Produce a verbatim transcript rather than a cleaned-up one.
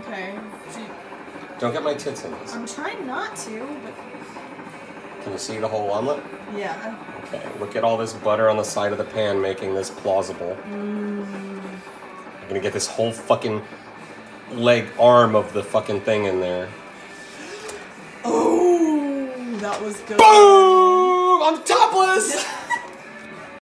Okay. Don't get my tits in this. I'm trying not to, but... Can you see the whole omelet? Yeah. Okay, look at all this butter on the side of the pan making this plausible. Mm. I'm gonna get this whole fucking leg arm of the fucking thing in there. Oh, that was good. Boom! I'm topless!